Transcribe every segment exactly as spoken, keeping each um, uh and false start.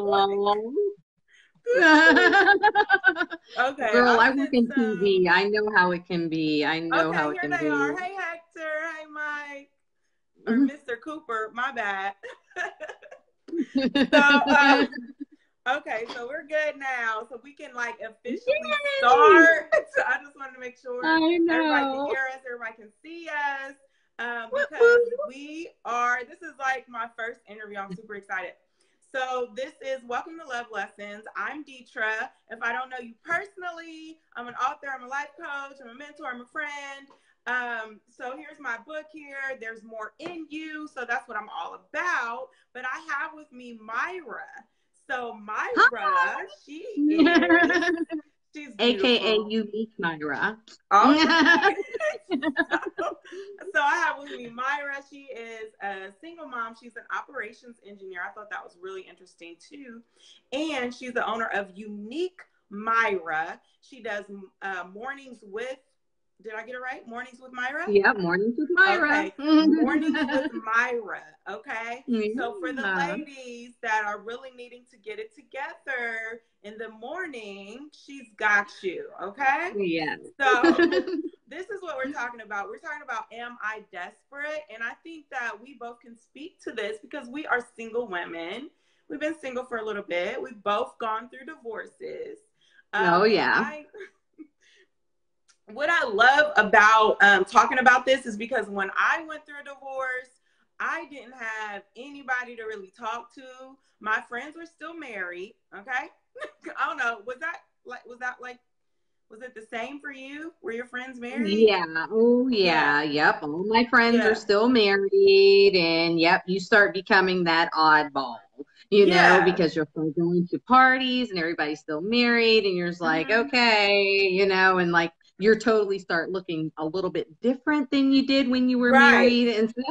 No. Okay. Girl, I work in T V. I know how it can be. I know okay, how it can be. Are. Hey, Hector. Hey, Mike. Or Mister Cooper. My bad. so, um, okay, so we're good now. So we can, like, officially Yay! start. So I just wanted to make sure everybody can hear us, everybody can see us. Um, because we are, this is like my first interview. I'm super excited. So this is Welcome to Love Lessons. I'm Detra. If I don't know you personally, I'm an author, I'm a life coach, I'm a mentor, I'm a friend. Um, so here's my book here, There's More in You. So that's what I'm all about. But I have with me Myra. So Myra, Hi. she is... She's A K A Unique Myra. Oh, so, so I have with me Myra. She is a single mom. She's an operations engineer. I thought that was really interesting too. And she's the owner of Unique Myra. She does uh, mornings with, did I get it right? Mornings with Myra? Yeah, Mornings with Myra. Okay. Mornings with Myra, okay? Mm-hmm. So for the ladies that are really needing to get it together in the morning, she's got you, okay? Yeah. So this is what we're talking about. We're talking about, am I desperate? And I think that we both can speak to this because we are single women. We've been single for a little bit. We've both gone through divorces. Um, oh, yeah. I, What I love about um, talking about this is because when I went through a divorce, I didn't have anybody to really talk to. My friends were still married. Okay, I don't know. Was that like? Was that like? Was it the same for you? Were your friends married? Yeah. Oh, yeah. yeah. Yep. All my friends yeah. are still married, and yep, you start becoming that oddball. You yeah. know, because you're going to parties and everybody's still married, and you're just like, mm-hmm. okay, you know, and like. You're totally start looking a little bit different than you did when you were right. married. And so,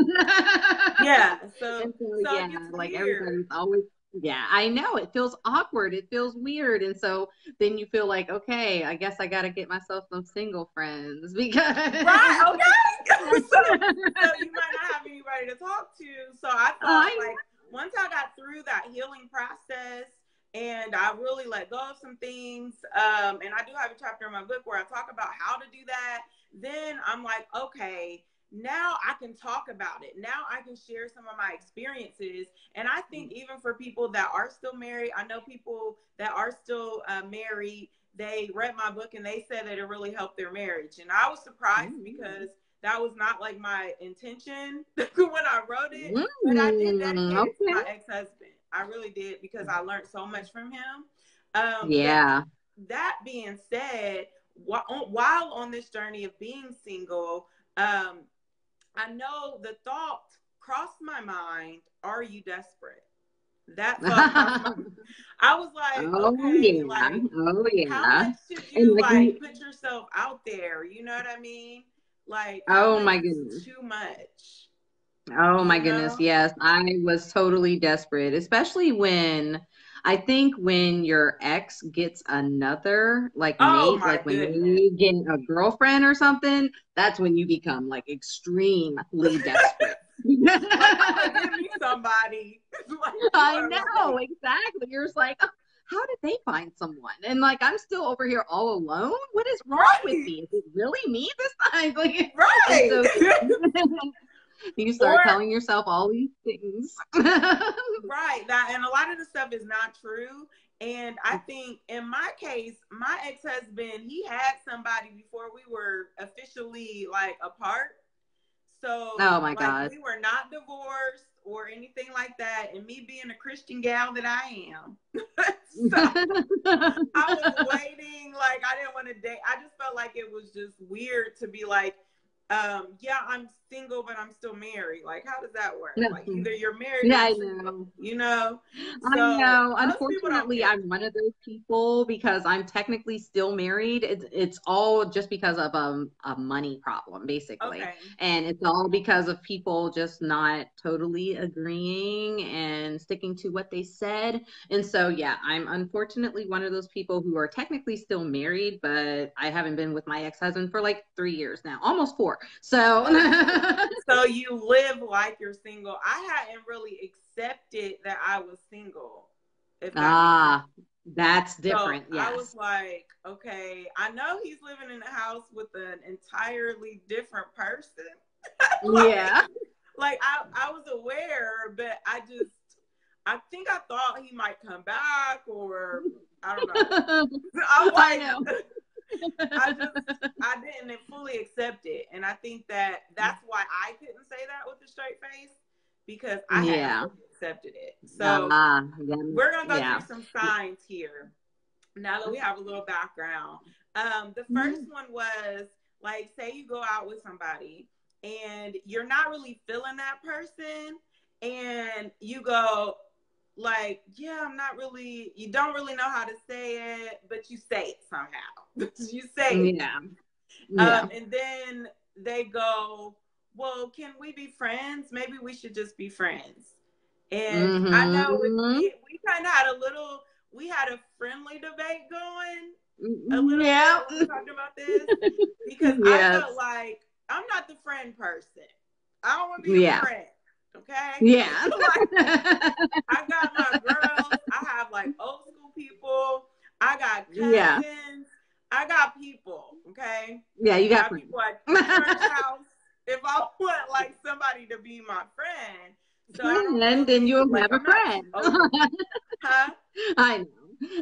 yeah. So, and so, so yeah, like weird. everybody's always, yeah, I know it feels awkward. It feels weird. And so then you feel like, okay, I guess I got to get myself some single friends because. Right. Okay. so, so you might not have anybody to talk to. So I thought oh, I like once I got through that healing process, and I really let go of some things. Um, and I do have a chapter in my book where I talk about how to do that. Then I'm like, okay, now I can talk about it. Now I can share some of my experiences. And I think even for people that are still married, I know people that are still uh, married, they read my book and they said that it really helped their marriage. And I was surprised mm-hmm. because that was not like my intention when I wrote it. Mm-hmm. But I did dedicate okay. it to my ex-husband. I really did because I learned so much from him. Um, yeah. That being said, while on this journey of being single, um, I know the thought crossed my mind, are you desperate? That thought I was like, oh, okay, yeah. like, oh, yeah. how much should you like, like put yourself out there? You know what I mean? Like, oh my goodness, too much. Oh my goodness. Yes. I was totally desperate, especially when I think when your ex gets another, like, oh mate, like goodness. when you get a girlfriend or something, that's when you become like extremely desperate. Give me somebody. Like, I know. Exactly. You're just like, oh, how did they find someone? And like, I'm still over here all alone. What is wrong right. with me? Is it really me this time? Like, right. So, you start or, telling yourself all these things. Right. That, and a lot of the stuff is not true. And I think in my case, my ex-husband, he had somebody before we were officially like apart. So oh my like, God. we were not divorced or anything like that. And me being a Christian gal that I am. So I was waiting. Like I didn't want to date. I just felt like it was just weird to be like, Um, yeah, I'm single, but I'm still married. Like, how does that work? Like, either you're married yeah, or you're I know. you know? So, I know. Unfortunately, I'm one of those people because I'm technically still married. It's, it's all just because of um, a money problem, basically. Okay. And it's all because of people just not totally agreeing and sticking to what they said. And so, yeah, I'm unfortunately one of those people who are technically still married, but I haven't been with my ex-husband for like three years now, almost four. So so you live like you're single. I hadn't really accepted that I was single If ah, that's different. So yes. I was like, okay, I know he's living in a house with an entirely different person. like, yeah. Like I, I was aware, but I just, I think I thought he might come back or I don't know. I, like, I know. I just, I didn't fully accept it. And I think that that's why I couldn't say that with a straight face, because I yeah. haven't accepted it. So uh, we're going to go yeah. through some signs here now that we have a little background. Um, the first mm-hmm. one was, like, say you go out with somebody and you're not really feeling that person, and you go, like, yeah, I'm not really, you don't really know how to say it, but you say it somehow. you say it. Yeah. yeah. Um, and then they go, well, can we be friends? Maybe we should just be friends. And mm-hmm. I know we, we kind of had a little, we had a friendly debate going a little yeah. bit talking about this, because yes. I felt like I'm not the friend person. I don't want to be yeah. a friend. Okay. Yeah. Like, I got my girls. I have like old school people. I got cousins. Yeah. I got people. Okay. Yeah, you got, got people at church house. If I want like somebody to be my friend, so and then you'll like, have I'm a friend. Not, huh? I know.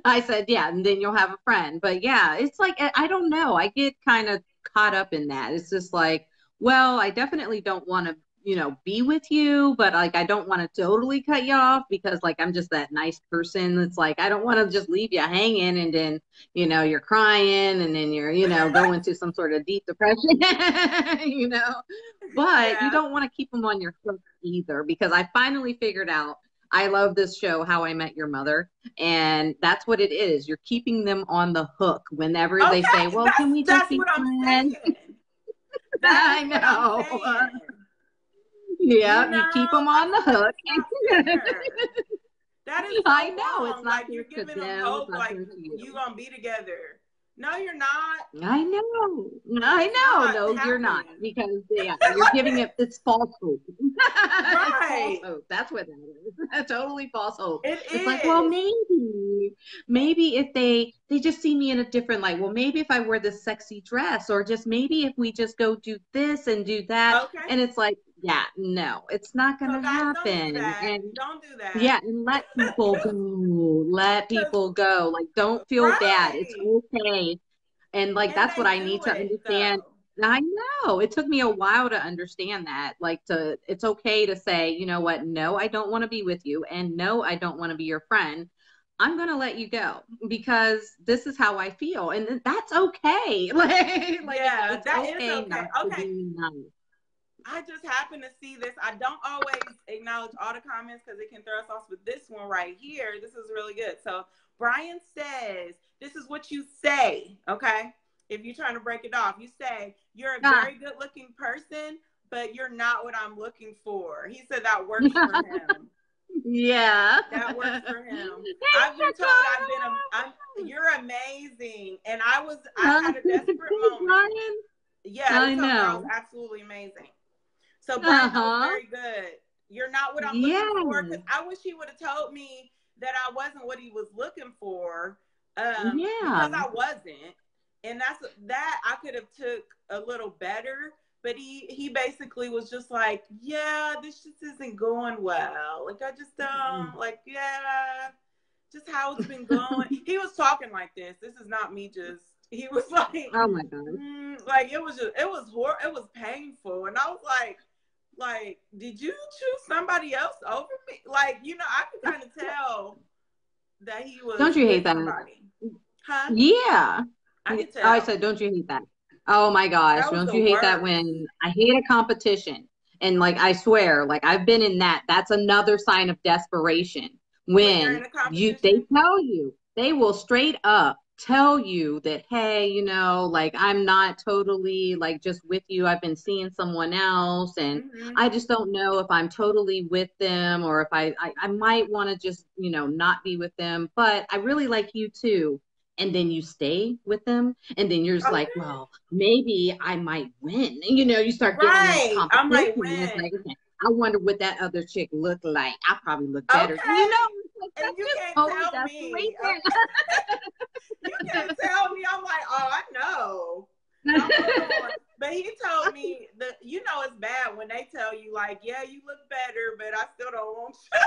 I said yeah, and then you'll have a friend. But yeah, it's like I don't know. I get kind of caught up in that. It's just like, well, I definitely don't want to, you know, be with you, but like, I don't want to totally cut you off because like, I'm just that nice person. It's like, I don't want to just leave you hanging and then, you know, you're crying and then you're, you know, going to some sort of deep depression, you know, but yeah. you don't want to keep them on your hook either, because I finally figured out, I love this show, How I Met Your Mother. And that's what it is. You're keeping them on the hook whenever okay, they say, well, can we just be friends? I know. Yeah, you, know, you keep them on the hook. That is so I know it's not like you're giving them hope, like you. you're gonna be together. No, you're not. I know. I know. No, happening. You're not, because yeah, you're giving it. It's false hope. Right. False hope. That's what that is. Totally false hope. It it's is. like, well, maybe, maybe if they they just see me in a different light. Well, maybe if I wear this sexy dress, or just maybe if we just go do this and do that. Okay. And it's like, yeah, no, it's not going to so happen. Don't do that. And don't do that. Yeah, and let people go. Let people go. Like, don't feel right. bad. It's okay. And like, and that's what I need to understand. Though. I know. It took me a while to understand that. Like, to it's okay to say, you know what? No, I don't want to be with you. And no, I don't want to be your friend. I'm going to let you go because this is how I feel. And that's okay. like, like, yeah, it's that okay. Is okay. Okay. I just happen to see this. I don't always acknowledge all the comments because it can throw us off, but this one right here, this is really good. So Brian says, this is what you say, okay? If you're trying to break it off, you say, you're a very good looking person, but you're not what I'm looking for. He said that works for him. Yeah. That works for him. I've been told I've been, a, I'm, you're amazing. And I was, I had a desperate moment. Brian? Yeah, I know. I was absolutely amazing. So Brian, uh-huh. very good. You're not what I'm looking yeah. for. Because I wish he would have told me that I wasn't what he was looking for. Um, yeah. Because I wasn't, and that's that I could have took a little better. But he he basically was just like, yeah, this just isn't going well. Like I just don't like yeah, just how it's been going. He was talking like this. This is not me just. He was like, oh my god, mm, like it was just it was hor it was painful, and I was like. Like, did you choose somebody else over me? Like, you know, I could kind of tell that he was. Don't you hate that? Somebody. Huh? Yeah. I could tell. I said, don't you hate that? Oh my gosh, don't you hate worst. that when I hate a competition? And like, I swear, like I've been in that. That's another sign of desperation when, when you they tell you they will straight up. tell you that, hey, you know, like I'm not totally like just with you. I've been seeing someone else, and mm-hmm. I just don't know if I'm totally with them, or if I I, I might want to just, you know, not be with them, but I really like you too. And then you stay with them, and then you're just okay. like, well, maybe I might win. And, you know, you start getting right. this I might win. Like, okay, I wonder what that other chick looked like. I probably look better. Okay. You know, and you can't oh, tell me. You can't tell me. I'm like, oh, I know. But he told me that, you know, it's bad when they tell you like, yeah, you look better, but I still don't want you.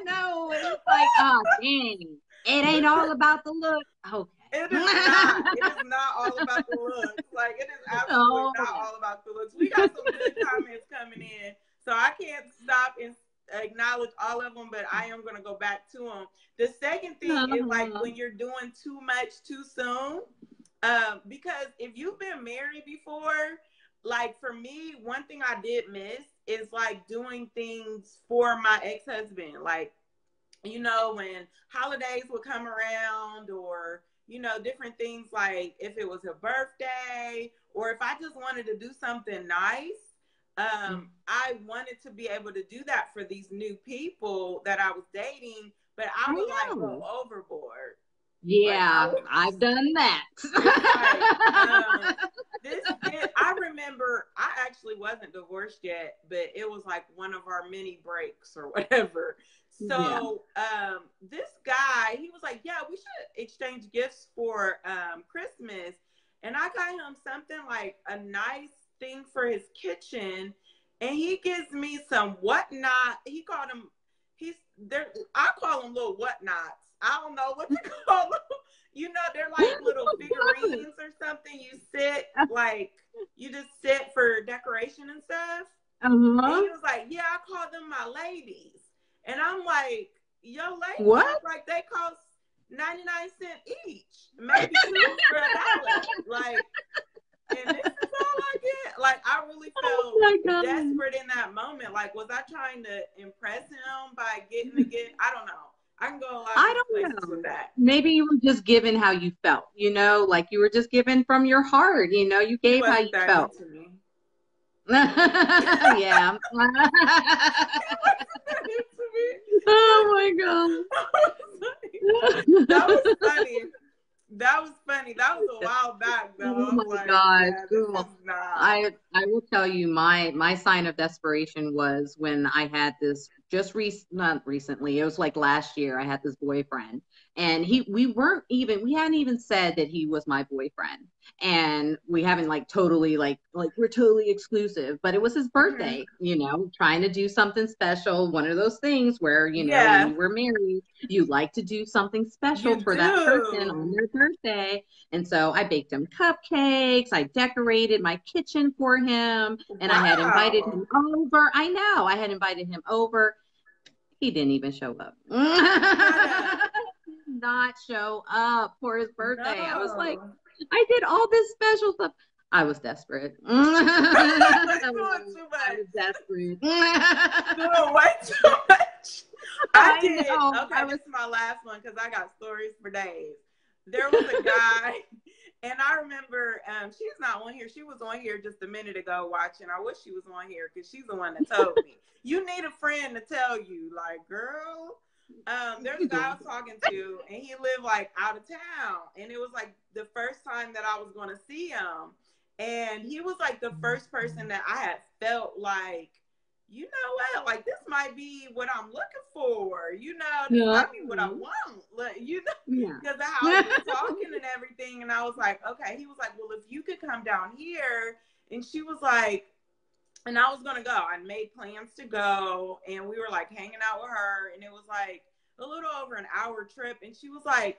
I know, I know, I know. It's like, oh, dang. It ain't all about the look. Okay. It is not. It is not all about the looks. Like, it is absolutely oh. not all about the looks. We got some good comments coming in, so I can't stop and acknowledge all of them, but I am going to go back to them. The second thing oh. is, like, when you're doing too much too soon, um, because if you've been married before, like, for me, one thing I did miss is, like, doing things for my ex-husband. Like, you know, when holidays would come around, or, you know, different things, like if it was a birthday, or if I just wanted to do something nice, um, mm-hmm. I wanted to be able to do that for these new people that I was dating, but I would I like go overboard. Yeah, like, I was, I've done that. Like, um, this, this, I remember I actually wasn't divorced yet, but it was like one of our mini breaks or whatever. So yeah. um, this guy, he was like, yeah, we should exchange gifts for um, Christmas. And I got him something like a nice thing for his kitchen. And he gives me some whatnot. He called him, he's there. I call them little whatnots. I don't know what to call them. You know, they're like little figurines or something. You sit, like, you just sit for decoration and stuff. Uh-huh. And he was like, yeah, I call them my ladies. And I'm like, yo, ladies, what? Like, they cost ninety-nine cents each, maybe two for a dollar. Like, and this is all I get. Like, I really felt oh desperate in that moment. Like, was I trying to impress him by getting the gift? I don't know. I can go a lot of I don't places know. With that. Maybe you were just giving how you felt, you know? Like, you were just giving from your heart, you know? You gave how you felt. To me. Yeah. Oh my god. That was funny. That was funny. That was a while back though. Oh my like, god. Yeah, I I will tell you my my sign of desperation was when I had this just re not recently. It was like last year. I had this boyfriend, and he we weren't even we hadn't even said that he was my boyfriend, and we haven't like totally like like we're totally exclusive, but it was his birthday, mm-hmm. you know, trying to do something special, one of those things where, you know, yeah. when we're married, you like to do something special you for do. That person on their birthday. And so I baked him cupcakes, I decorated my kitchen for him, and wow. I had invited him over. I know, I had invited him over. He didn't even show up. Not show up for his birthday. No. I was like, I did all this special stuff. I was desperate. I, was, too much. I was desperate. Way too much. I, I did. Know. Okay, I was, this is my last one because I got stories for days. There was a guy, and I remember um, she's not on here. She was on here just a minute ago watching. I wish she was on here because she's the one that told me. You need a friend to tell you, like, girl. Um, there's a guy I was talking to, and he lived like out of town, and it was like the first time that I was going to see him, and he was like the first person that I had felt like, you know what, like this might be what I'm looking for, you know, this yeah. might be what I want, like, you know, because yeah. of how we were talking and everything, and I was like, okay. He was like, well, if you could come down here, and she was like, and I was going to go. I made plans to go, and we were, like, hanging out with her, and it was, like, a little over an hour trip, and she was like,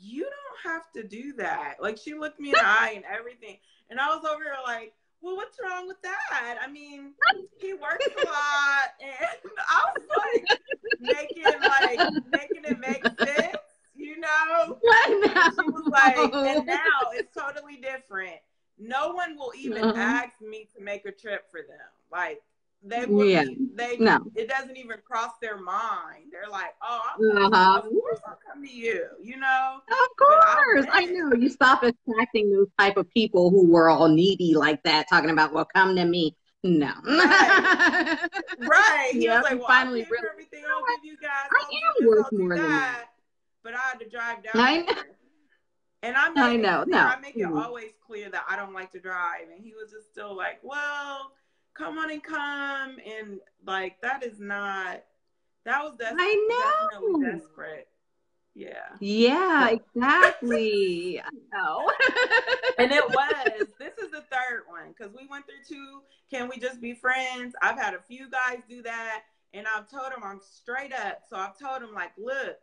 you don't have to do that. Like, she looked me in the eye and everything, and I was over here, like, well, what's wrong with that? I mean, he works a lot, and I was, like, making, like, making it make sense, you know? And she was like, and now it's totally different. No one will even uh-huh. ask me to make a trip for them. Like, they will yeah. they no. it doesn't even cross their mind. They're like, oh, I'm uh-huh. of course I'll come to you, you know? Of course. I, I know. You stop attracting those type of people who were all needy like that, talking about, well, come to me. No. Right. Right. He yep. was like, well, finally I'll give everything I'll give you guys. I am worth more than that. But I had to drive down I know. And I'm I know, no. I make it always clear that I don't like to drive. And he was just still like, well, come on and come. And, like, that is not That was desperate. I know. Definitely desperate. Yeah. Yeah, exactly. I know. And it was. This is the third one because we went through two. Can we just be friends? I've had a few guys do that, and I've told them I'm straight up. So I've told them, like, look,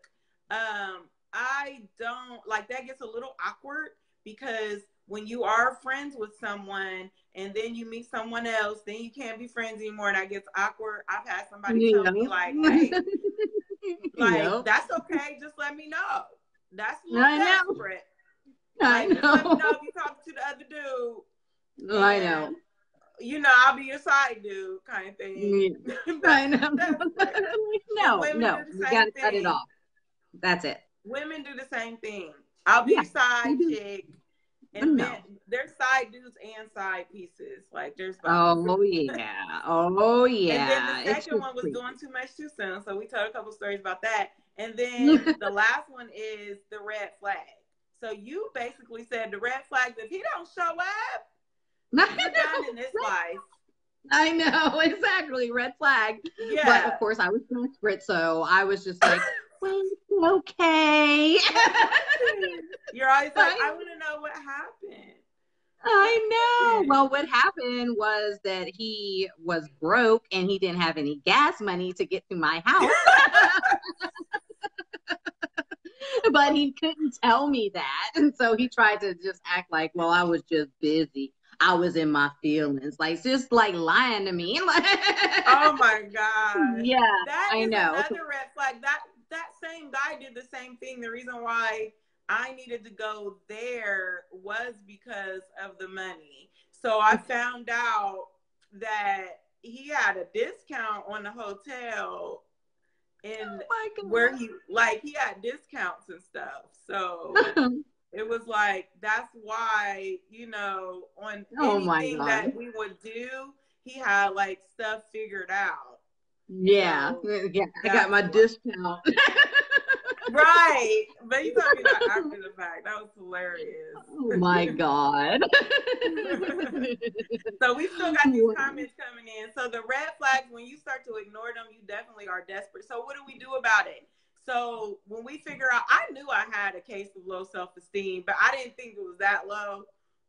um, I don't like that gets a little awkward because when you are friends with someone and then you meet someone else, then you can't be friends anymore, and that gets awkward. I've had somebody yeah. tell me like, hey, like yep. that's okay, just let me know. That's a little desperate. I know. Like, just let me know if you talk to the other dude. And, I know. You know, I'll be your side dude, kind of thing. Yeah. I know. no, no, you gotta cut it off. That's it. Women do the same thing. I'll be yeah, side chick, and men, there's side dudes and side pieces. Like there's. Both. Oh yeah, oh yeah. And then the second it's one was sweet. Doing too much too soon, so we told a couple stories about that. And then the last one is the red flag. So you basically said the red flag. If he don't show up, you're done in this life. I know exactly red flag. Yeah. But of course, I was desperate, so I was just like. Okay. You're always like, I, I want to know what happened. I know. Well, what happened was that he was broke and he didn't have any gas money to get to my house. But he couldn't tell me that. And so he tried to just act like, well, I was just busy. I was in my feelings. Like, just like lying to me. Oh my God. Yeah. That is I know. Another red flag. That that same guy did the same thing. The reason why I needed to go there was because of the money. So I found out that he had a discount on the hotel and oh where he, like he had discounts and stuff. So it was like, that's why, you know, on oh anything that we would do, he had like stuff figured out. Yeah, so, yeah, I got my discount. Right, but you told me that after the fact. That was hilarious. Oh my God. So we still got these comments coming in. So the red flags, when you start to ignore them, you definitely are desperate. So what do we do about it? So when we figure out, I knew I had a case of low self-esteem, but I didn't think it was that low.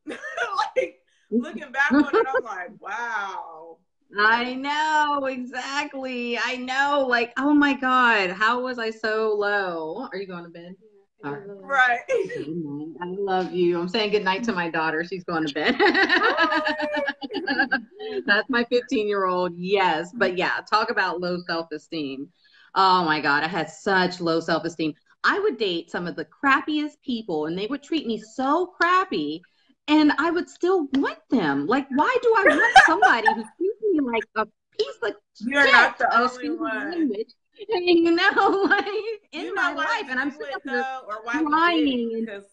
Like, looking back on it, I'm like, wow. I know, exactly. I know, like, oh my God, how was I so low? Are you going to bed? Yeah, right. Right. I love you. I'm saying goodnight to my daughter. She's going to bed. That's my fifteen-year-old. Yes. But yeah, talk about low self-esteem. Oh my God, I had such low self-esteem. I would date some of the crappiest people, and they would treat me so crappy, and I would still want them. Like, why do I want somebody who like a piece of you're shit, not the only one. You know, like in you my life, and I'm still though, or why lying. Because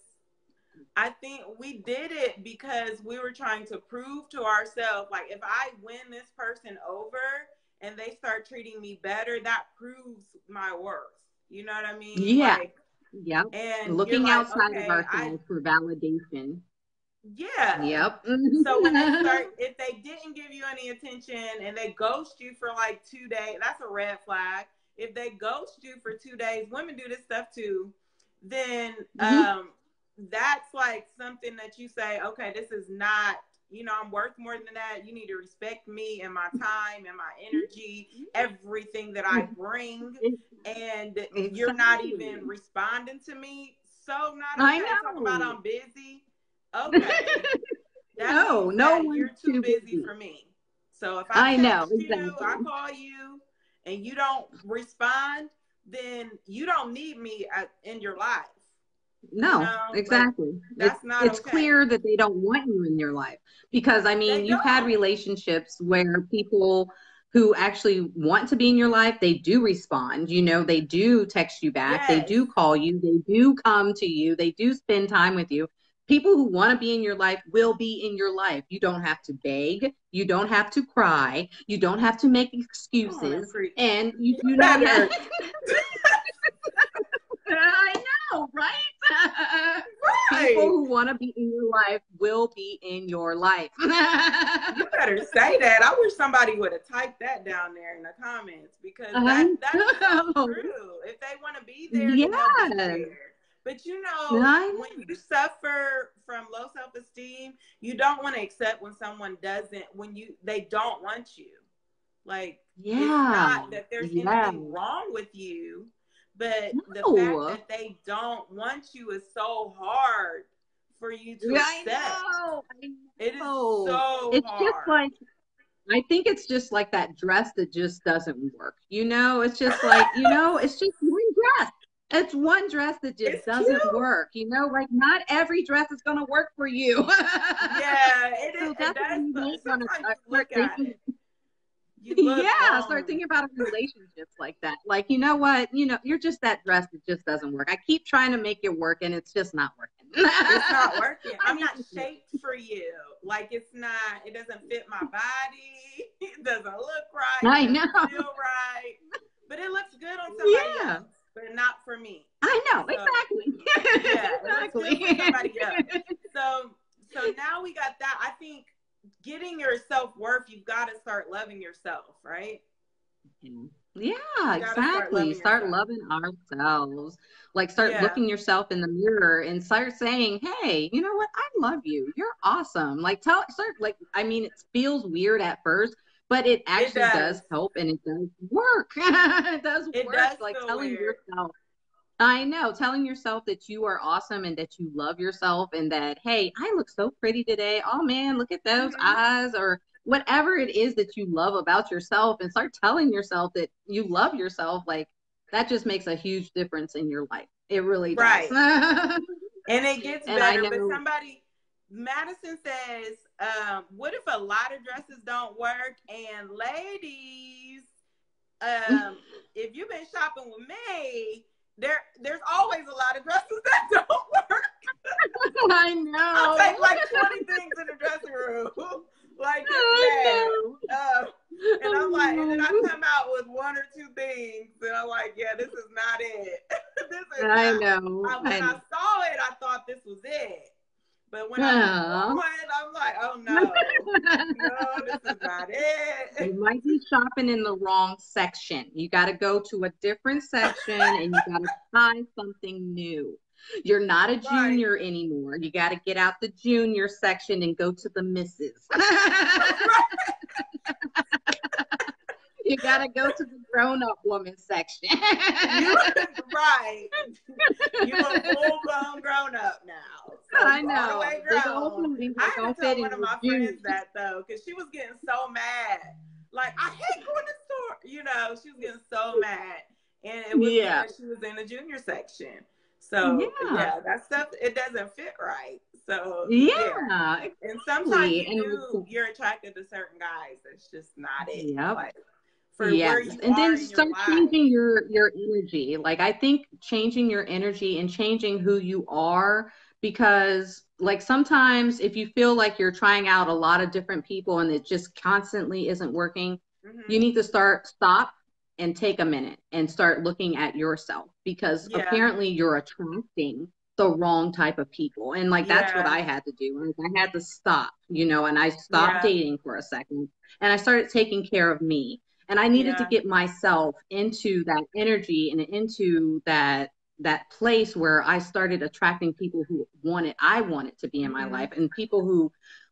I think we did it because we were trying to prove to ourselves, like, if I win this person over and they start treating me better, that proves my worth. You know what I mean? Yeah, like, yeah. And looking like, outside okay, of ourselves for validation. Yeah. Yep. So when they start, if they didn't give you any attention and they ghost you for like two days, that's a red flag. If they ghost you for two days, women do this stuff too. Then mm-hmm. um, that's like something that you say, okay, this is not, you know, I'm worth more than that. You need to respect me and my time and my energy, everything that I bring, and exactly. You're not even responding to me. So not I know. Talk about I'm busy. Okay. No, no one you're too busy for me. So if I, I know you, exactly. I call you and you don't respond, then you don't need me in your life. No, you know? Exactly. Like, that's not it's okay. Clear that they don't want you in your life because I mean, you've had relationships where people who actually want to be in your life, they do respond, you know, they do text you back, yes. They do call you, they do come to you, they do spend time with you. People who want to be in your life will be in your life. You don't have to beg. You don't have to cry. You don't have to make excuses. Oh, and you do not have I know, right? Right. People who want to be in your life will be in your life. You better say that. I wish somebody would have typed that down there in the comments, because uh, that, that's no. so true. If they want to be there, yeah. they'll be there. But you know, nice. when you suffer from low self-esteem, you don't want to accept when someone doesn't, when you they don't want you. Like, yeah. it's not that there's yeah. anything wrong with you, but no. the fact that they don't want you is so hard for you to yeah, accept. I know. I know. It is so it's hard. Just like, I think it's just like that dress that just doesn't work. You know, it's just like, you know, it's just one dress. It's one dress that just it's doesn't cute. work. You know, like not every dress is going to work for you. yeah, it is. So that's and that's what you so, look at it. Yeah, start thinking about relationships like that. Like, you know what? You know, you're just that dress that just doesn't work. I keep trying to make it work, and it's just not working. It's not working. I'm not shaped for you. Like, it's not, it doesn't fit my body. It doesn't look right. I know. It doesn't feel right. But it looks good on somebody yeah. else, but not for me. I know, so, exactly. Yeah, exactly. It looks good for somebody else. So, so now we got that. I think getting your self-worth, you've got to start loving yourself, right? Yeah, exactly. Start loving ourselves. Like, start yeah. looking yourself in the mirror and start saying, hey, you know what? I love you. You're awesome. Like, tell, start, like, I mean, it feels weird at first, but it actually it does. does help, and it does work. it does it work. Does like, telling weird. yourself. I know, telling yourself that you are awesome and that you love yourself and that, hey, I look so pretty today. Oh, man, look at those mm-hmm. eyes, or whatever it is that you love about yourself, and start telling yourself that you love yourself. Like, that just makes a huge difference in your life. It really does. Right. And it gets and better. Know, but somebody, Madison says, um, what if a lot of dresses don't work? And ladies, um, if you've been shopping with me, There, there's always a lot of dresses that don't work. I know. I'll take like twenty things in the dressing room. Like, it's bad. Um, and I'm like, and then I come out with one or two things, and I'm like, yeah, this is not it. this is I not, know. I, when I, know. I saw it, I thought this was it. But when I went, I'm like, oh no, no, this is not it. You might be shopping in the wrong section. You got to go to a different section and you got to find something new. You're not a junior right. anymore. You got to get out the junior section and go to the missus. You got to go to the grown-up woman section. You, right. You're a full-blown grown-up now. So I know. They don't, they I had to tell one of my friends you. that, though, because she was getting so mad. Like, I hate going to store. You know, she was getting so mad. And it was yeah. because she was in the junior section. So, yeah. yeah, that stuff, it doesn't fit right. So, yeah. yeah. And sometimes you and do, you're attracted to certain guys. That's just not it. Yep. Like, yes, and then start changing your your energy. Like, I think changing your energy and changing who you are, because like sometimes if you feel like you're trying out a lot of different people and it just constantly isn't working, mm-hmm. you need to start stop and take a minute and start looking at yourself, because yeah. apparently you're attracting the wrong type of people. And like, that's yeah. what I had to do. I had to stop, you know, and I stopped yeah. dating for a second, and I started taking care of me. And I needed yeah. to get myself into that energy and into that that place where I started attracting people who wanted, I wanted to be in my mm-hmm. life, and people who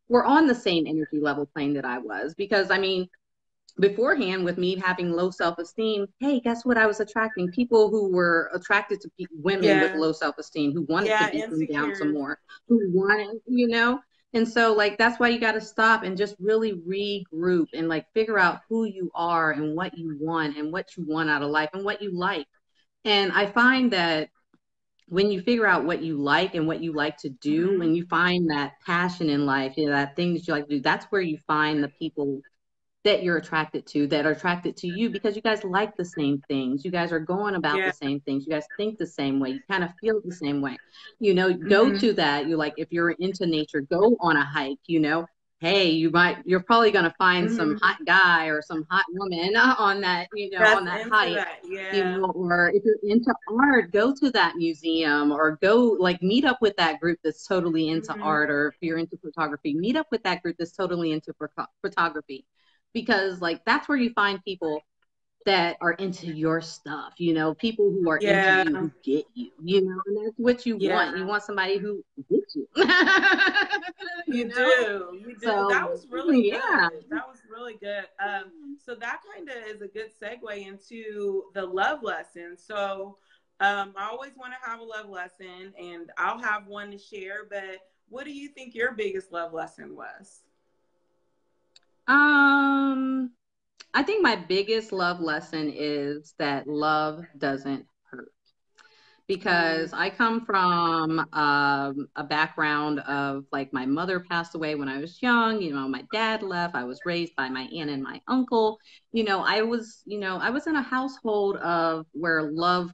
were on the same energy level plane that I was. Because, I mean, beforehand with me having low self-esteem, hey, guess what I was attracting? People who were attracted to pe women yeah. with low self-esteem, who wanted yeah, to beat insecure. them down some more, who wanted, you know? And so, like, that's why you got to stop and just really regroup and, like, figure out who you are and what you want and what you want out of life and what you like. And I find that when you figure out what you like and what you like to do, mm-hmm. when you find that passion in life, you know, that thing that you like to do, that's where you find the people that you're attracted to, that are attracted to you, because you guys like the same things. You guys are going about yeah. the same things. You guys think the same way. You kind of feel the same way. You know, mm-hmm. go to that. You're like, if you're into nature, go on a hike, you know, hey, you might, you're probably going to find mm-hmm. some hot guy or some hot woman on that, you know, that's on that hike. That. Yeah. You know, or if you're into art, go to that museum or go like meet up with that group that's totally into mm-hmm. art. Or if you're into photography, meet up with that group that's totally into pho- photography, because like, that's where you find people that are into your stuff, you know, people who are yeah. into you, who get you, you know, and that's what you yeah. want. You want somebody who gets you. you, you know? do. You do. So, that was really yeah. good. That was really good. Um, so that kind of is a good segue into the love lesson. So um, I always want to have a love lesson, and I'll have one to share, but what do you think your biggest love lesson was? Um... I think my biggest love lesson is that love doesn't hurt, because I come from um, a background of like my mother passed away when I was young, you know, my dad left, I was raised by my aunt and my uncle, you know, I was, you know, I was in a household of where love,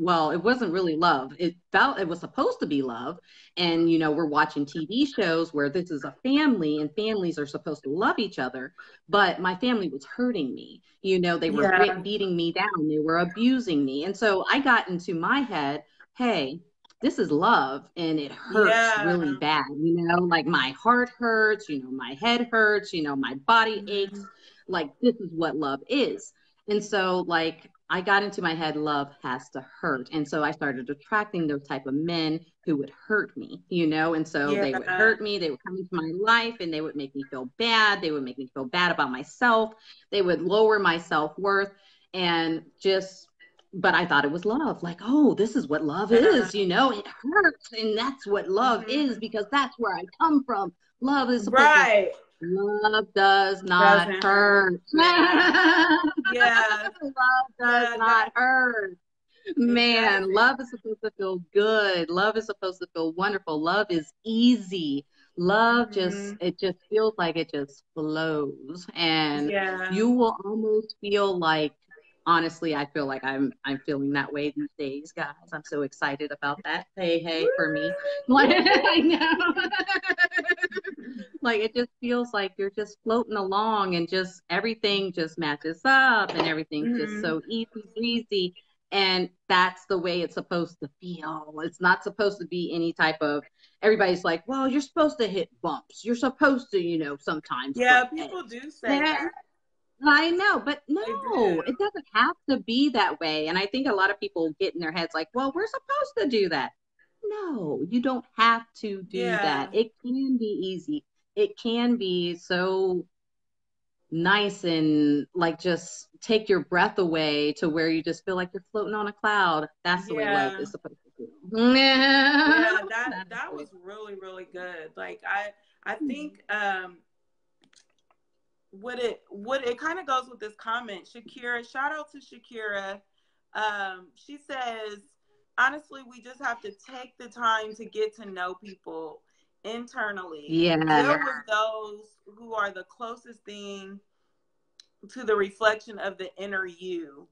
well, it wasn't really love. It felt, it was supposed to be love. And, you know, we're watching T V shows where this is a family and families are supposed to love each other, but my family was hurting me. You know, they were yeah. beating me down. They were abusing me. And so I got into my head, hey, this is love, and it hurts yeah. really bad. You know, like my heart hurts, you know, my head hurts, you know, my body aches. Like, this is what love is. And so like, I got into my head, love has to hurt. And so I started attracting those type of men who would hurt me, you know? And so yeah. they would hurt me. They would come into my life and they would make me feel bad. They would make me feel bad about myself. They would lower my self-worth and just, but I thought it was love. Like, oh, this is what love is, you know? It hurts. And that's what love mm-hmm. is, because that's where I come from. Love is supposed right. to- Love does not Doesn't hurt. hurt. yeah. Love does yeah, not hurt. Man, exactly. Love is supposed to feel good. Love is supposed to feel wonderful. Love is easy. Love mm-hmm. just, it just feels like it just flows. And yeah. you will almost feel like, honestly, I feel like I'm I'm feeling that way these days, guys. I'm so excited about that. Hey, hey, for me. Like, I know. Like, it just feels like you're just floating along and just everything just matches up and everything's mm-hmm. just so easy, breezy. And that's the way it's supposed to feel. It's not supposed to be any type of, everybody's like, well, you're supposed to hit bumps. You're supposed to, you know, sometimes. Yeah, people it. do say that. I know, but no, do. it doesn't have to be that way. And I think a lot of people get in their heads like, well, we're supposed to do that. No, you don't have to do yeah. that. It can be easy. It can be so nice and like just take your breath away to where you just feel like you're floating on a cloud. That's the yeah. way love is supposed to be. yeah, that that was really, really good. Like I I think um What it what it kind of goes with this comment, Shakira, shout out to Shakira. Um, she says, honestly, we just have to take the time to get to know people internally. Yeah. Deal with those who are the closest thing to the reflection of the inner you.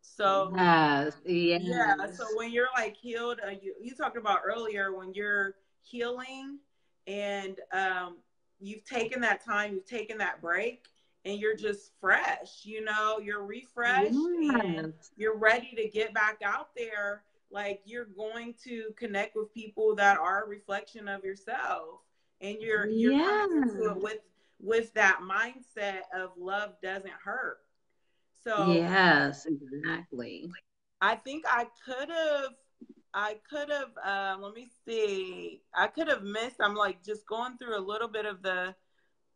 So yes, yes. yeah. So when you're like healed, uh, you you talked about earlier when you're healing and um. you've taken that time, you've taken that break, and you're just fresh, you know, you're refreshed yes. and you're ready to get back out there. Like you're going to connect with people that are a reflection of yourself, and you're, you're yeah. coming to it with, with that mindset of love doesn't hurt. So yes, exactly. I think I could have I could have, uh, let me see, I could have missed, I'm like just going through a little bit of the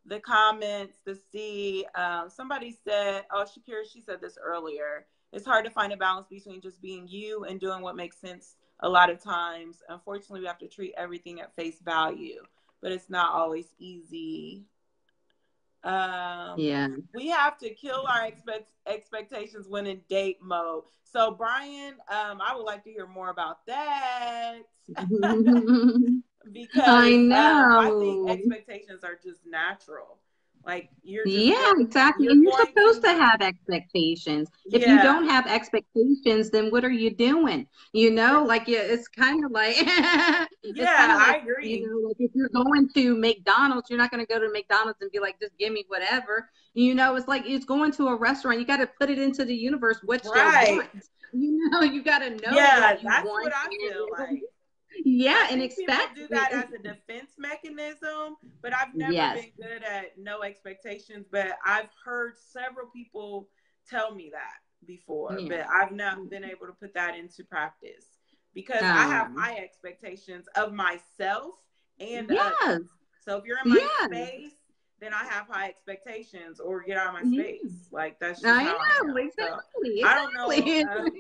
the comments to see, um, somebody said, oh, Shakira, she said this earlier, it's hard to find a balance between just being you and doing what makes sense a lot of times. Unfortunately, we have to treat everything at face value, but it's not always easy. Um, yeah. We have to kill our expect expectations when in date mode. So, Brian, um, I would like to hear more about that. because I know. Um, I think expectations are just natural. Like you're just, yeah, exactly. You're, and you're supposed to have expectations. If yeah. you don't have expectations, then what are you doing? You know, like yeah, it's kind of like yeah, like, I agree. You know, like if you're going to McDonald's, you're not going to go to McDonald's and be like, just give me whatever. You know, it's like it's going to a restaurant. You got to put it into the universe. What's right. your want? You know, you got to know. Yeah, what you that's want what I feel like. Yeah, and expect people do that as a defense mechanism, but I've never yes. been good at no expectations. But I've heard several people tell me that before, yeah. but I've not been able to put that into practice because um, I have my expectations of myself and yes. others. So if you're in my yes. space, then I have high expectations, or get out of my space. Yes. Like that's just I how know, I know. Exactly. So, exactly. I don't know. Um,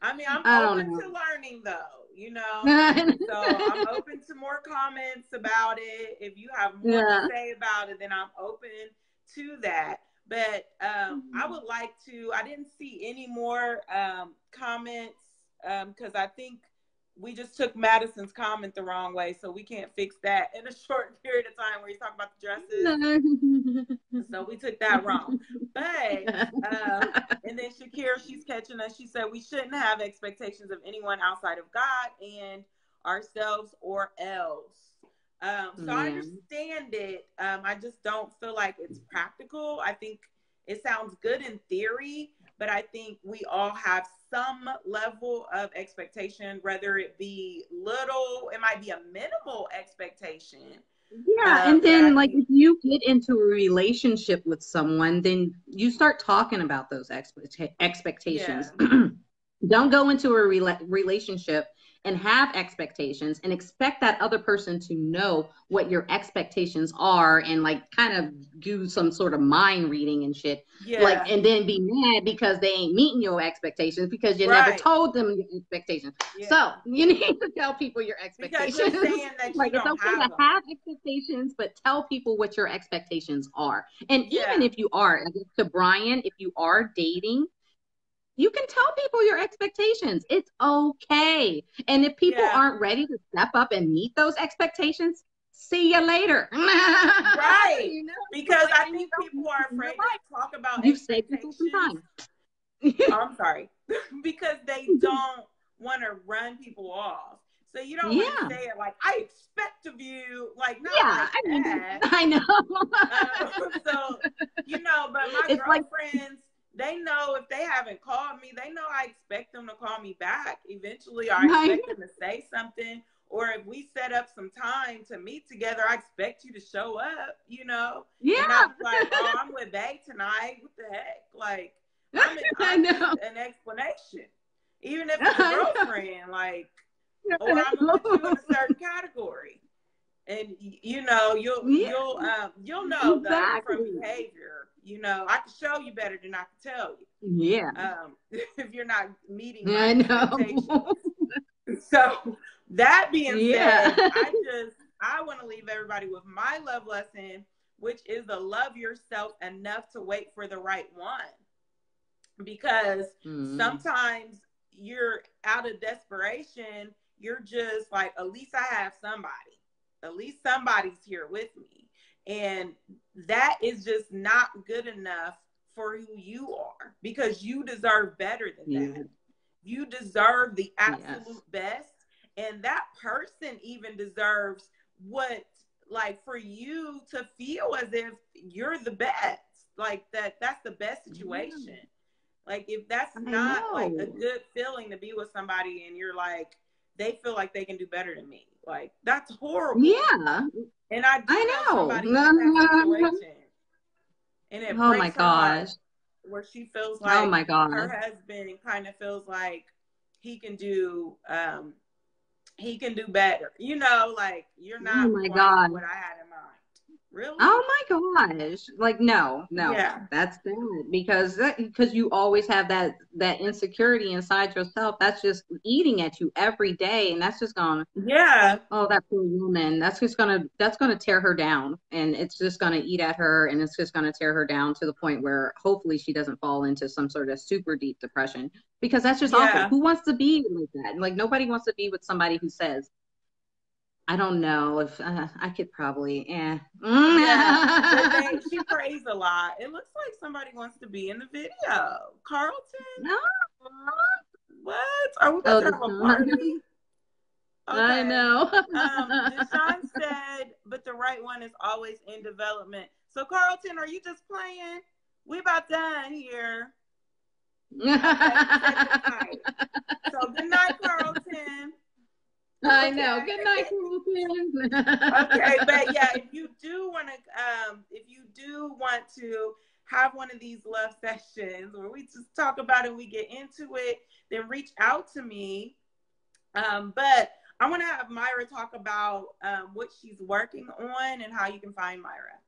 I mean, I'm I open know. to learning though. You know, so I'm open to more comments about it. If you have more yeah. to say about it, then I'm open to that. But um, mm-hmm. I would like to, I didn't see any more um, comments because um, I think we just took Madison's comment the wrong way. So we can't fix that in a short period of time where he's talking about the dresses. So we took that wrong. But, um, and then Shakira, she's catching us. She said, we shouldn't have expectations of anyone outside of God and ourselves or else. Um, so mm. I understand it. Um, I just don't feel like it's practical. I think it sounds good in theory, but I think we all have some level of expectation, whether it be little, it might be a minimal expectation. Yeah, um, and then like if you get into a relationship with someone, then you start talking about those expe expectations. Yeah. Don't go into a re relationship and have expectations and expect that other person to know what your expectations are and like kind of do some sort of mind reading and shit. Yeah. Like, and then be mad because they ain't meeting your expectations because you right. never told them your expectations. Yeah. So you need to tell people your expectations. Because you're saying that you like don't it's okay have to them. have expectations, but tell people what your expectations are. And yeah. even if you are, like to Brian, if you are dating, you can tell people your expectations. It's okay. And if people yeah. aren't ready to step up and meet those expectations, see you later. Right. You know, because I think people are afraid to talk about you expectations. Oh, I'm sorry. Because they don't want to run people off. So you don't yeah. want to say it like, I expect of you. Like, not yeah, like I mean, that. I know. um, so, you know, but my it's girlfriends, like they know if they haven't called me, they know I expect them to call me back eventually. I expect them to say something. Or if we set up some time to meet together, I expect you to show up, you know? Yeah. And I was like, oh, I'm with Bae tonight. What the heck? Like, I'm in, I'm I know. an explanation. Even if it's a girlfriend, like, or I'm gonna put you in a certain category. And, you know, you'll, yeah. you'll, um, you'll know exactly. though, from behavior. You know, I can show you better than I can tell you. Yeah. Um, if you're not meeting my I expectations. Know. So that being yeah. said, I just, I want to leave everybody with my love lesson, which is to love yourself enough to wait for the right one. Because mm. sometimes you're out of desperation. You're just like, at least I have somebody. At least somebody's here with me. And that is just not good enough for who you are, because you deserve better than yeah. that. You deserve the absolute yes. best. And that person even deserves what, like for you to feel as if you're the best, like that that's the best situation. Yeah. Like if that's I not know. like a good feeling to be with somebody and you're like, they feel like they can do better than me. Like that's horrible. Yeah. And I do I know, know somebody in that situation. And it oh breaks my gosh. Where she feels like oh my God. her husband kind of feels like he can do um he can do better. You know, like you're not oh my God. what I had in mind. Really? Oh my gosh. Like no, no. Yeah. That's bad because that, because you always have that that insecurity inside yourself. That's just eating at you every day, and that's just gonna yeah. oh, that poor woman. That's just gonna that's gonna tear her down, and it's just gonna eat at her, and it's just gonna tear her down to the point where hopefully she doesn't fall into some sort of super deep depression, because that's just yeah. awful. Who wants to be like that? Like nobody wants to be with somebody who says, I don't know if uh, I could probably. Eh. Yeah, so she prays a lot. It looks like somebody wants to be in the video. Carlton? No. What? Are we about oh, to have a party? Okay. I know. um, Deshaun said, but the right one is always in development. So Carlton, are you just playing? We about done here. Okay, good so good night, Carlton. Okay. I know. Good night, Carlton. Okay, but yeah, if you do want to, um, if you do want to have one of these love sessions where we just talk about it, we get into it, then reach out to me. Um, but I want to have Myra talk about um, what she's working on and how you can find Myra.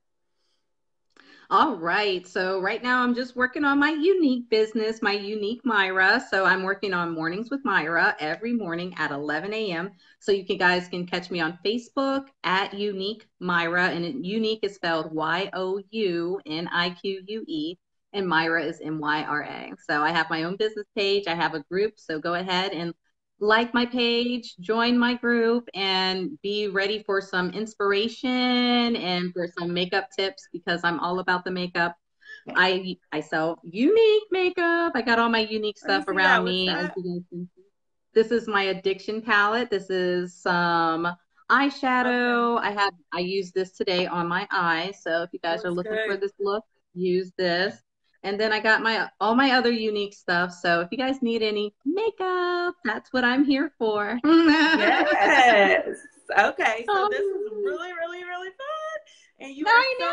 All right. So right now I'm just working on my unique business, my Unique Myra. So I'm working on Mornings with Myra every morning at eleven a m So you can, guys can catch me on Facebook at Unique Myra. And Unique is spelled Y O U N I Q U E. And Myra is M Y R A. So I have my own business page. I have a group. So go ahead and like my page, join my group, and be ready for some inspiration and for some makeup tips, because I'm all about the makeup. I I sell unique makeup. I got all my unique stuff around me. This is my addiction palette. This is some eyeshadow. Okay. I have I used this today on my eye. So if you guys are looking for this look, use this. And then I got my all my other unique stuff. So if you guys need any makeup, that's what I'm here for. Yes. Okay. So um, this is really, really, really fun. And you were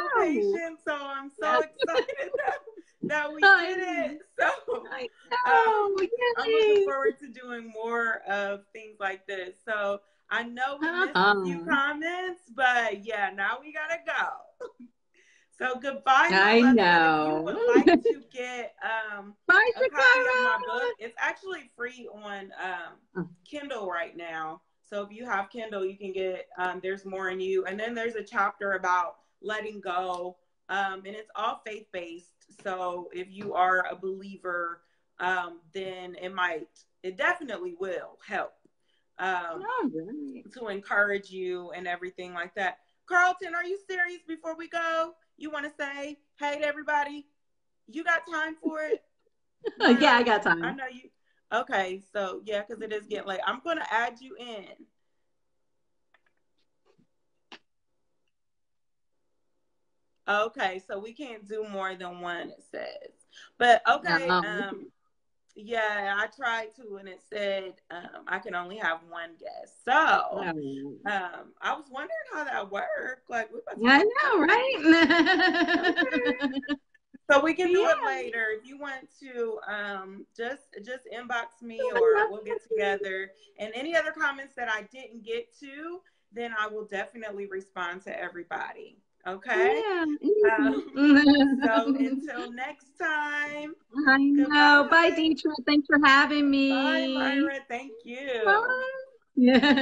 so patient. So I'm so excited that, that we did it. So I know. Um, I'm looking forward to doing more of things like this. So I know we missed uh-huh. a few comments, but yeah, now we gotta go. So goodbye. I know. If you would like to get um, Bye, a copy of my book, it's actually free on um, Kindle right now. So if you have Kindle, you can get um, There's More in You. And then there's a chapter about letting go. Um, and it's all faith-based. So if you are a believer, um, then it might, it definitely will help um, oh, really? to encourage you and everything like that. Carlton, are you serious before we go? You want to say, hey, to everybody, you got time for it? No, yeah, I got time. I know you. Okay, so, yeah, because it is getting late. I'm going to add you in. Okay, so we can't do more than one, it says. But, okay, um, yeah, I tried to, and it said um, I can only have one guest. So um, I was wondering how that worked. Like, we're about to I know, right? Okay. So we can do yeah. it later. If you want to, um, just just inbox me, or we'll get together. And any other comments that I didn't get to, then I will definitely respond to everybody. Okay. Yeah. Um, so until next time. I know. Goodbye. Bye, Detra. Thanks for having me. Bye, Myra. Thank you. Bye. Yeah.